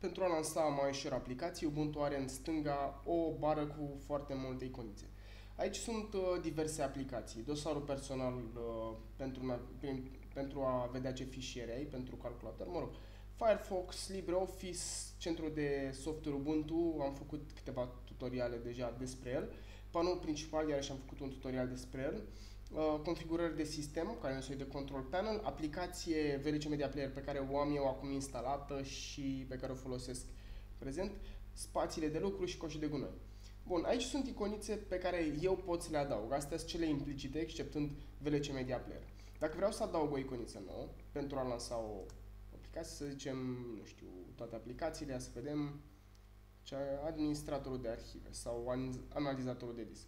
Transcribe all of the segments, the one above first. Pentru a lansa mai ușor aplicații, Ubuntu are în stânga o bară cu foarte multe iconițe. Aici sunt diverse aplicații, dosarul personal pentru a vedea ce fișiere ai, pentru calculator, mă rog, Firefox, LibreOffice, centrul de software Ubuntu, am făcut câteva tutoriale deja despre el, panoul principal, iarăși am făcut un tutorial despre el, configurări de sistem, care e un soi de control panel, aplicație VLC Media Player pe care o am eu acum instalată și pe care o folosesc prezent, spațiile de lucru și coșul de gunoi. Bun, aici sunt iconițe pe care eu pot să le adaug. Astea sunt cele implicite, exceptând VLC Media Player. Dacă vreau să adaug o iconiță nouă pentru a lansa o aplicație, să zicem, nu știu, toate aplicațiile, ia să vedem, administratorul de arhive sau analizatorul de disc.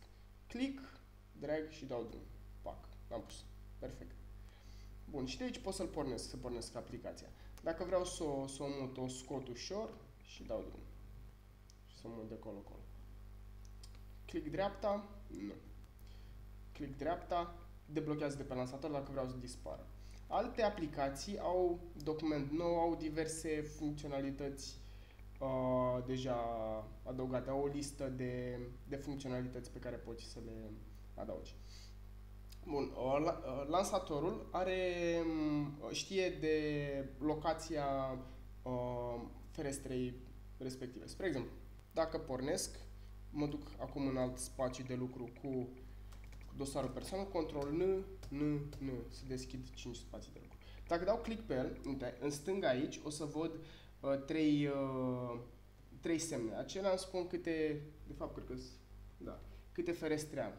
Click, drag și dau drumul. Pac, l-am pus. Perfect. Bun, și de aici pot să-l pornesc, să pornesc aplicația. Dacă vreau să o mut, o scot ușor și dau drumul. Și să o mut de colo-colo. Click dreapta, nu. Click dreapta, deblochează de pe lansator dacă vreau să dispară. Alte aplicații au document nou, au diverse funcționalități deja adăugate, au o listă de funcționalități pe care poți să le adaugi. Bun, lansatorul are, știe de locația ferestrei respective. Spre exemplu, dacă pornesc, mă duc acum în alt spațiu de lucru cu dosarul personal, control N, să deschid 5 spații de lucru. Dacă dau click pe el, în stânga aici, o să văd trei semne. Acelea îmi spun câte, de fapt, cred că, da, câte ferestre am.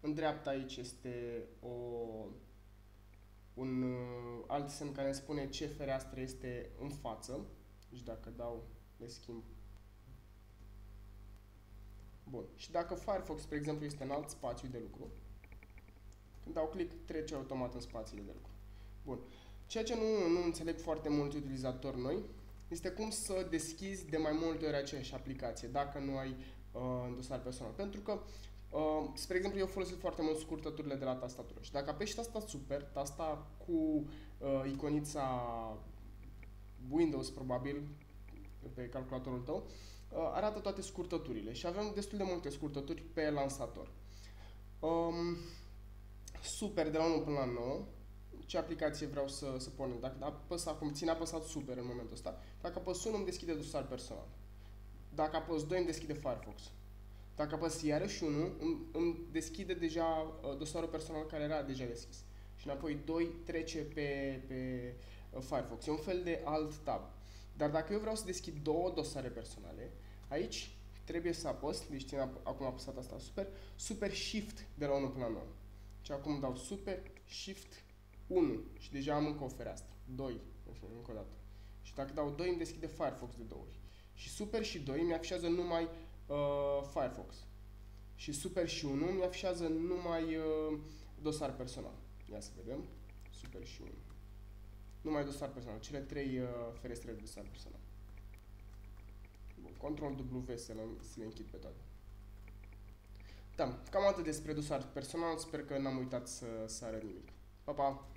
În dreapta aici este un alt semn care îmi spune ce fereastră este în față. Deci dacă dau, le schimb. Bun. Și dacă Firefox, spre exemplu, este în alt spațiu de lucru, când dau click, trece automat în spațiile de lucru. Bun. Ceea ce nu înțeleg foarte mulți utilizatori noi este cum să deschizi de mai multe ori aceeași aplicație dacă nu ai în dosar personal. Pentru că, spre exemplu, eu folosesc foarte mult scurtăturile de la tastatură și dacă apeși tasta super, tasta cu iconița Windows, probabil, pe calculatorul tău, arată toate scurtăturile și avem destul de multe scurtături pe lansator. Super de la 1 până la 9, ce aplicație vreau să pornesc? Dacă apăs acum, țin apăsat super în momentul ăsta. Dacă apăs 1, îmi deschide dosar personal. Dacă apăs 2, îmi deschide Firefox. Dacă apăs iarăși 1, îmi deschide deja dosarul personal care era deja deschis. Și înapoi 2 trece pe Firefox. E un fel de alt tab. Dar dacă eu vreau să deschid două dosare personale, aici trebuie să apăs, deci țin acum apăsat asta super shift de la 1 până la 9. Și acum dau super shift 1 și deja am încă o fereastră. 2, încă o dată. Și dacă dau 2, îmi deschide Firefox de 2 ori. Și super și 2 îmi afișează numai Firefox. Și super și 1 îmi afișează numai dosar personal. Ia să vedem. Super și 1. Numai dosar personal, cele 3 ferestre de dosar personal. Bun, control W să le închid pe toate. Da, cam atât despre dosar personal, sper că n-am uitat să arăt nimic. Pa, pa!